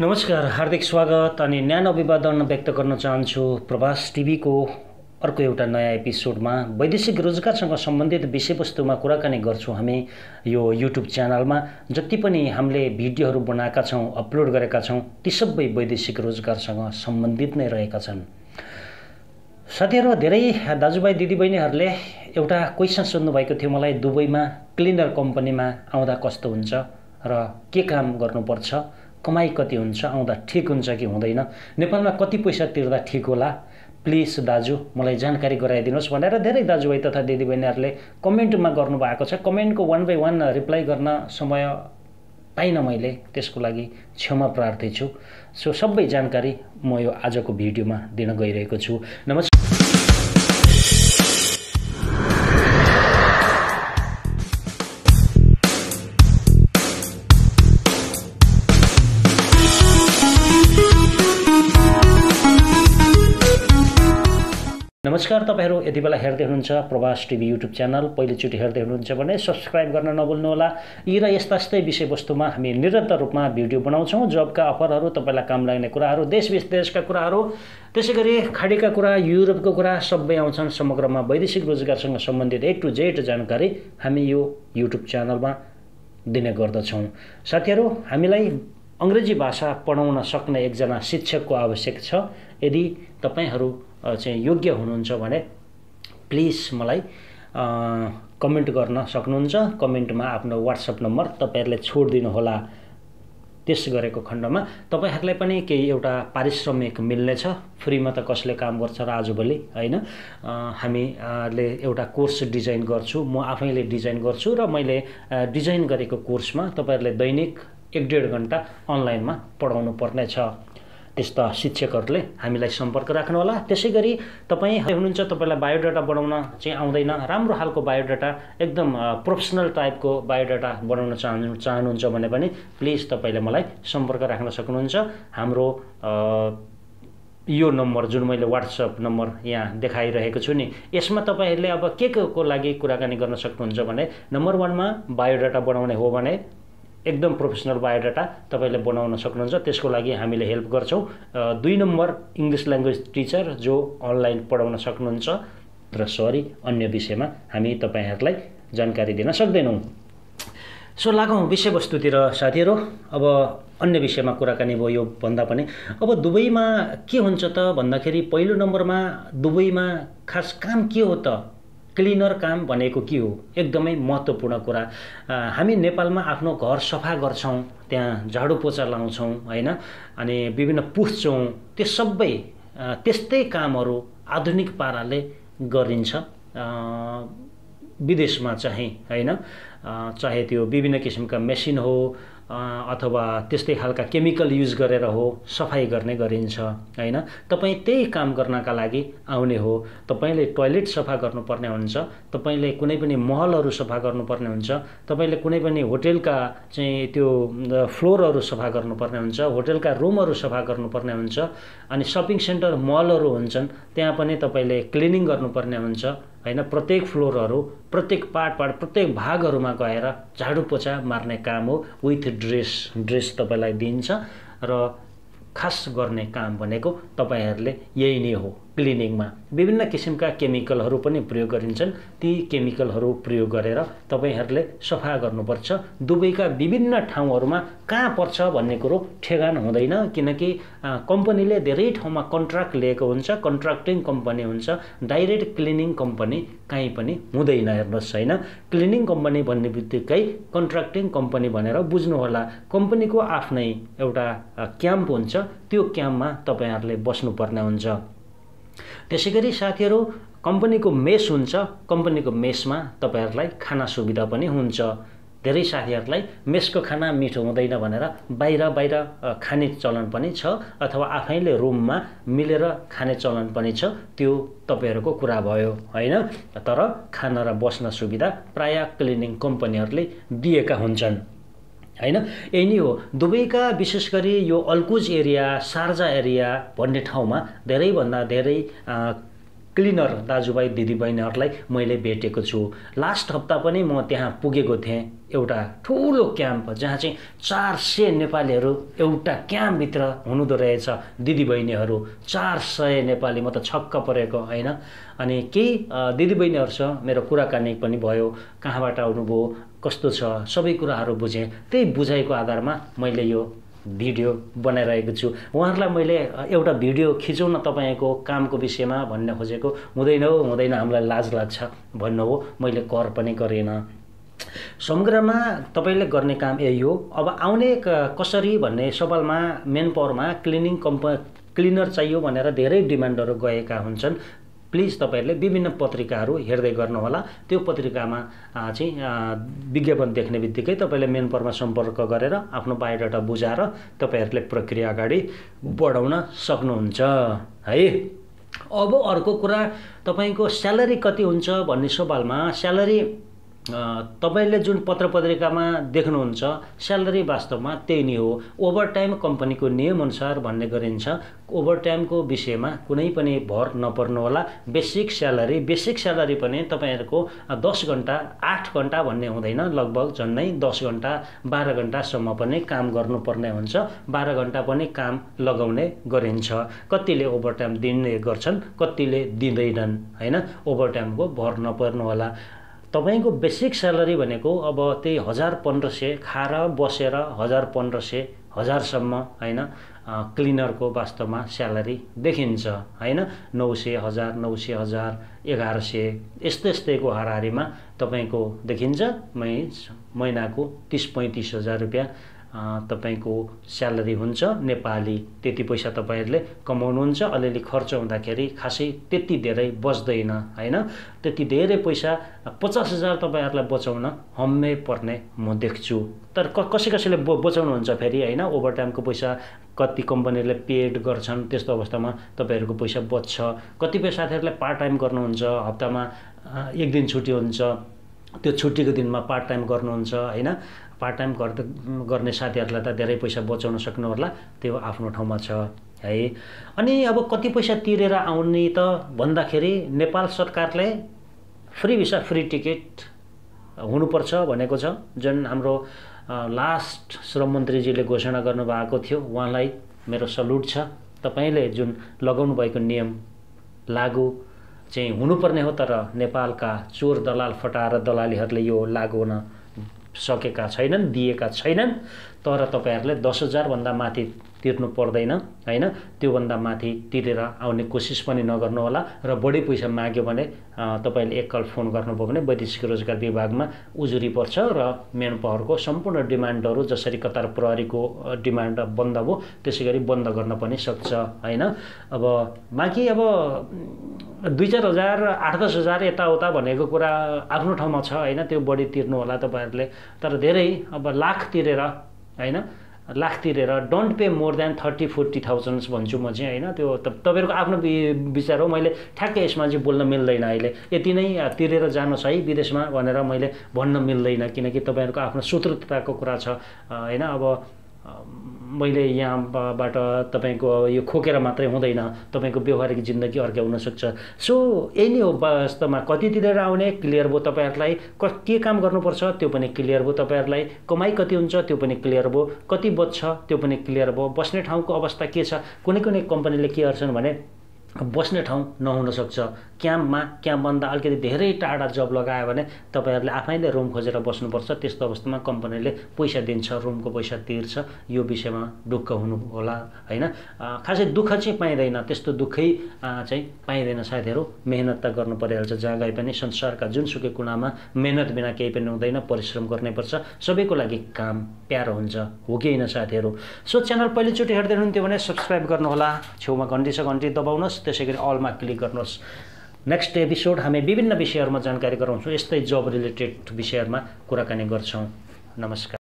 नमस्कार, हार्दिक स्वागत अनि न्यानो अभिवादन व्यक्त गर्न चाहन्छु। प्रभास टिभी को अर्को एउटा नयाँ एपिसोडमा वैदेशिक रोजगारसँग सम्बन्धित विषयवस्तुमा कुराकानी गर्छौं। हामी यो YouTube च्यानलमा जति पनि हामीले भिडियोहरू बनाएका छौं, अपलोड गरेका छौं, ती सबै वैदेशिक रोजगारसँग सम्बन्धित नै रहेका छन्। साथीहरु, धेरै दाजुभाइ दिदीबहिनीहरुले एउटा क्वेशन सोध्नु भएको थियो मलाई, दुबईमा क्लिनर कम्पनीमा आउँदा कस्तो हुन्छ र के काम गर्नुपर्छ, कमाई कति हुन्छ, आउँदा ठीक हुन्छ कि हुँदैन, नेपालमा कति पैसा तिर्दा ठीक होला, प्लिज दाजु मलाई जानकारी गराइदिनुस् भनेर धेरै दाजुभाइ तथा दिदीबहिनीहरुले कमेन्टमा गर्नु भएको छ। कमेन्टको वन बाइ वन रिप्लाई गर्न समय पाइन मैले, त्यसको लागि क्षमा प्रार्थी छु। सो सबै जानकारी म यो आजको भिडियोमा दिन गइरहेको छु। नमस्कार। नमस्कार तपाईहरु, यति बेला हेर्दै हुनुहुन्छ प्रभास टिभी युट्युब च्यानल। पहिलोचोटि हेर्दै हुनुहुन्छ भने सब्स्क्राइब गर्न नभुल्नुहोला। यी र यस्ता यस्तै विषयवस्तुमा हामी निरन्तर रूपमा भिडियो बनाउँछौँ। जबका अफरहरू, तपाईँलाई काम लाग्ने कुराहरू, देश विदेशका कुराहरू, त्यसैगरी खाडीका कुरा, युरोपको कुरा सबै आउँछन्। समग्रमा वैदेशिक रोजगारसँग सम्बन्धित ए टु जेड जानकारी हामी यो युट्युब च्यानलमा दिने गर्दछौँ। साथीहरू, हामीलाई अंग्रेजी भाषा पढाउन सक्ने एकजना शिक्षकको आवश्यक छ। यदि तपाईहरु चाहिँ योग्य हुनुहुन्छ भने प्लिज मलाई कमेन्ट गर्न सक्नुहुन्छ। कमेन्टमा आफ्नो व्हाट्सएप नम्बर तपाईहरुले छोड्दिनु होला। त्यस गरेको खण्डमा तपाईहरुलाई पनि केही एउटा पारिश्रमिक मिल्नेछ। फ्रीमा त कसले काम गर्छ र आजभोलि, हैन? हामीले एउटा कोर्स डिजाइन गर्छु, म आफैले डिजाइन गर्छु र मैले डिजाइन गरेको कोर्समा तपाईहरुले दैनिक 1.5 घण्टा अनलाइनमा पढाउनु पर्ने छ। त्यस्ता शिक्षकहरूले हामीलाई सम्पर्क राख्नु होला। त्यसैगरी तपाईहरु हुनुहुन्छ, तपाईलाई बायोडाटा बनाउन चाहिँ आउँदैन, राम्रो हालको बायोडाटा, एकदम प्रोफेसनल टाइपको बायोडाटा बनाउन चाहनुहुन्छ भने पनि प्लिज तपाईले मलाई सम्पर्क राख्न सक्नुहुन्छ। हाम्रो यो नम्बर जुन मैले WhatsApp नम्बर यहाँ देखाइरहेको छु नि, यसमा तपाईहरुले अब के को लागि कुराकानी गर्न सक्नुहुन्छ भने, नम्बर 1 मा बायोडाटा बनाउने हो भने एकदम प्रोफेसनल बायोडाटा तपाईले बनाउन सक्नुहुन्छ, त्यसको लागि हामीले हेल्प गर्छौं। 2 नम्बर इंग्लिश ल्याङ्ग्वेज टिचर जो अनलाइन पढाउन सक्नुहुन्छ, र सरी अन्य विषयमा हामी तपाईहरुलाई जानकारी दिन सक्दैनौं। सो लागौं विषयवस्तुतिर साथीहरु। अब अन्य विषयमा कुराकानी भयो यो भन्दा पनि अब दुबईमा के हुन्छ त भन्दाखेरि, पहिलो नम्बरमा दुबईमा खास काम के हो त? क्लिनर काम भनेको के हो? एकदमै महत्त्वपूर्ण कुरा। हामी नेपालमा आफ्नो घर सफा गर्छौं, त्यहाँ झाडु पोछा लाउँछौं, हैन? अनि विभिन्न पुस्छौं, त्यो सबै त्यस्तै कामहरु आधुनिक पाराले गरिन्छ विदेशमा चाहिँ, हैन? चाहे त्यो विभिन्न किसिमका मेसिन हो अथवा त्यस्तै खालका केमिकल युज गरेर हो, सफाई गर्ने गरिन्छ, हैन? तपाई त्यही काम गर्नका लागि आउने हो। तपाईले टोयलेट सफा गर्नुपर्ने हुन्छ, तपाईले कुनै पनि महलहरु सफा गर्नुपर्ने हुन्छ, तपाईले कुनै पनि होटेलका चाहिँ त्यो फ्लोरहरु सफा गर्नुपर्ने हुन्छ, होटेलका रुमहरु सफा गर्नुपर्ने हुन्छ, अनि शपिङ सेन्टर मलहरु हुन्छन्, त्यहाँ पनि तपाईले क्लिनिङ गर्नुपर्ने हुन्छ, हैन? प्रत्येक फ्लोरहरु, प्रत्येक पार्ट प्रत्येक भागहरुमा गएर झाडु पोछा मार्ने काम हो। विथ ड्रेस तपाईलाई दिन्छ र खास गर्ने काम भनेको तपाईहरुले यही नै हो। क्लिनिङमा विभिन्न किसिमका केमिकलहरु पनि प्रयोग गरिन्छन्, ती केमिकलहरु प्रयोग गरेर तपाईहरुले सफा गर्नुपर्छ। दुबईका विभिन्न ठाउँहरुमा कहाँ पर्छ भन्ने कुरो ठेगान हुँदैन, किनकि कम्पनीले धेरै ठाउँमा कन्ट्र्याक्ट लिएको हुन्छ, कन्ट्र्याक्टिङ कम्पनी हुन्छ, डाइरेक्ट क्लिनिङ कम्पनी कहीं पनि हुँदैन, हेर्नुस्, हैन? क्लिनिङ कम्पनी भन्नेबित्तिकै कन्ट्र्याक्टिङ कम्पनी भनेर बुझ्नु होला। कम्पनीको आफ्नै एउटा क्याम्प हुन्छ, त्यो क्याम्पमा तपाईहरुले बस्नु पर्ने हुन्छ। त्यसैगरी साथीहरु, कम्पनीको मेस हुन्छ, कम्पनीको मेसमा तपाईहरुलाई खाना सुविधा पनि हुन्छ। धेरै साथीहरुलाई मेसको खाना मिठो हुँदैन भनेर बाहिर खाने चलन पनि छ, अथवा आफैले रुममा मिलेर खाने चलन पनि छ, त्यो तपाईहरुको कुरा भयो, हैन? तर खाना र बस्न सुविधा प्राय क्लिनिङ कम्पनीहरुले दिएका हुन्छन्, हैन? यही नै हो। दुबईका विशेष गरी यो अल्कुज एरिया, सार्जा एरिया भन्ने ठाउँमा धेरै भन्दा धेरै क्लिनर दाजुभाइ दिदीबहिनीहरुलाई मैले भेटेको छु। लास्ट हप्ता पनि म त्यहाँ पुगेको थिएँ, एउटा ठूलो क्याम्प जहाँ चाहिँ 400 नेपालीहरु एउटा क्याम्प भित्र हुनुदो रहेछ। दिदीबहिनीहरु 400 नेपाली, म त छक्क परेको हैन। अनि केही दिदीबहिनीहरुसँग मेरो कुराकानी पनि भयो, कहाँबाट आउनुभयो, कस्तो छ, सबै कुराहरु बुझे। त्यही बुझाइको आधारमा मैले यो भिडियो बनाइरहेको छु। उहाँहरुलाई मैले एउटा भिडियो खिचौं न तपाईको कामको विषयमा भन्ने खोजेको, हुँदैन, हामीलाई लाज लाग्छ भन्नु हो। मैले कर पनि गरेन। समग्रमा तपाईले गर्ने काम यही हो। अब आउने कसरी भन्ने सवालमा मेन पावरमा क्लिनिङ क्लिनर चाहियो भनेर धेरै डिमान्डहरु गएका हुन्छन्। प्लिज तपाईहरुले विभिन्न पत्रिकाहरु हेर्दै गर्नु होला। त्यो पत्रिकामा चाहिँ विज्ञापन देख्ने बित्तिकै तपाईले मेन पावरमा सम्पर्क गरेर आफ्नो बायोडाटा बुझाएर तपाईहरुले प्रक्रिया अगाडि बढाउन सक्नुहुन्छ है। अब अर्को कुरा, तपाईको स्यालेरी कति हुन्छ भन्ने सवालमा स्यालेरी तपाईले जुन पत्रपत्रिकामा देख्नुहुन्छ स्यालेरी वास्तवमा त्यही नै हो। ओभरटाइम कम्पनीको नियम अनुसार भन्ने गरिन्छ। ओभरटाइमको विषयमा कुनै पनि भर नपर्नु होला। बेसिक स्यालेरी पनि तपाईहरुको 10 घण्टा 8 घण्टा भन्ने हुँदैन, लगभग झन्नै 10 घण्टा 12 घण्टा सम्म पनि काम गर्नुपर्ने हुन्छ। 12 घण्टा पनि काम लगाउने गरिन्छ। कतिले ओभरटाइम दिने गर्छन्, कतिले दिँदैनन् हैन। ओभरटाइमको भर नपर्नु होला। तपाईको बेसिक स्यालेरी भनेको अब त्यही 1500 खाएर बसेर 1500 सम्म हैन क्लिनरको वास्तवमा स्यालेरी देखिन्छ हैन। 900 1000 900 1000 1100 यस्तैको हारहारीमा तपाईको देखिन्छ। महिनाको 30-35 हजार रुपैयाँ तपाईको स्यालेरी हुन्छ नेपाली। त्यति पैसा तपाईहरुले कमाउनुहुन्छ। अलिअलि खर्च हुँदाखेरि खासै त्यति धेरै बच्दैन हैन। त्यति धेरै पैसा 50 हजार तपाईहरुलाई बचाउन हम्मे पर्ने म देख्छु। तर कसैले बचाउनुहुन्छ फेरि हैन। ओभरटाइमको पैसा कति कम्पनीले पेड गर्छन्, त्यस्तो अवस्थामा तपाईहरुको पैसा बच्छ। कतिपय साथीहरुले पार्ट टाइम गर्नुहुन्छ, हप्तामा एक दिन छुट्टी हुन्छ, त्यो छुट्टीको दिनमा पार्ट टाइम गर्नुहुन्छ हैन। पार्ट टाइम गर्ने साथीहरुलाई त धेरै पैसा बचाउन सक्नु होला, त्यो आफ्नो ठाउँमा छ है। अनि अब कति पैसा तिरेर आउने त भन्दाखेरि नेपाल सरकारले फ्री भिसा फ्री टिकट हुनुपर्छ भनेको छ। जुन हाम्रो लास्ट श्रम मन्त्रीजीले घोषणा गर्नु भएको थियो, उहाँलाई मेरो सल्युट छ। तपाईले जुन लगाउनु भएको नियम लागू चाहिँ हुनुपर्ने हो, तर नेपालका चोर दलाल फटाएर दलालीहरुले यो लागू हुन सकेका छैनन्, दिएका छैनन्। तर तपाईहरुले 10 हजार भन्दा माथि तिर्नु पर्दैन हैन। त्यो भन्दा माथि तिरेर आउने कोशिश पनि नगर्नु होला। र बढी पैसा माग्यो भने तपाईले एकल फोन गर्नुभयो भने वैदेशिक रोजगार विभागमा उजुरी पर्छ। र मेन पावरको सम्पूर्ण डिमान्डहरु जसरी कतार प्रहरीको डिमान्ड बन्द भयो, त्यसैगरी बन्द गर्न पनि सक्छ हैन। अब बाकी अब 2-4 हजार 8-10 हजार यताउता भनेको कुरा आफ्नो ठाउँमा छ हैन। त्यो बढी तिर्नु होला तपाईहरुले। तर धेरै अब लाख तिरेर हैन, लाख तिरेर don't pay more than 30-40 thousands भन्छु म चाहिँ हैन। त्यो तपाईहरुको आफ्नो विचार हो। मैले ठ्याक्कै यसमा चाहिँ बोल्न मिल्दैन। अहिले यति नै तिरेर जानुस् है विदेशमा भनेर मैले भन्न मिल्दैन, किनकि तपाईहरुको आफ्नो सूत्रताको कुरा छ हैन। अब मैले यहाँबाट तपाईको यो खोकेर मात्रै हुँदैन, तपाईको व्यवहारिक जिन्दगी अर्काउन सक्छ। सो यही नै हो वास्तवमा। कति तिरेर आउने क्लियर भयो तपाईहरुलाई, के काम गर्नुपर्छ त्यो पनि क्लियर भयो तपाईहरुलाई, कमाई कति हुन्छ त्यो पनि क्लियर भयो, कति बच्छ त्यो पनि क्लियर भयो, बस्ने ठाउँको अवस्था के छ। कुनै कम्पनीले के गर्छन् भने बस्ने ठाउँ नहुन सक्छ, क्याम्पभन्दा अलिकति धेरै टाढा जब लगायो भने तपाईहरुले आफैले रुम खोजेर बस्नुपर्छ। त्यस्तो अवस्थामा कम्पनीले पैसा दिन्छ, रुमको पैसा तिर्छ। यो विषयमा दुःख हुनु होला हैन। खासै दुःख चाहिँ पाइदैन, त्यस्तो दुःखै चाहिँ पाइदैन साथीहरु। मेहनत त गर्नु परिहाल्छ। जग्गाै पनि संसारका जुनसुकै कुनामा मेहनत बिना केही पनि हुँदैन, परिश्रम गर्नैपर्छ। सबैको लागि काम प्यारो हुन्छ, हो कि हैन साथीहरु। सो च्यानल पहिलोचोटी हेर्दै हुनुहुन्थ्यो भने सब्स्क्राइब गर्नु होला, छेउमा घण्टी छ घण्टी दबाउनुस्, त्यसैगरी अलमा क्लिक गर्नुहोस्। नेक्स्ट एपिसोड हामी विभिन्न विषयहरुमा जानकारी गराउँछौं, यस्तै जब रिलेटेड विषयहरुमा कुराकानी गर्छौं। नमस्कार।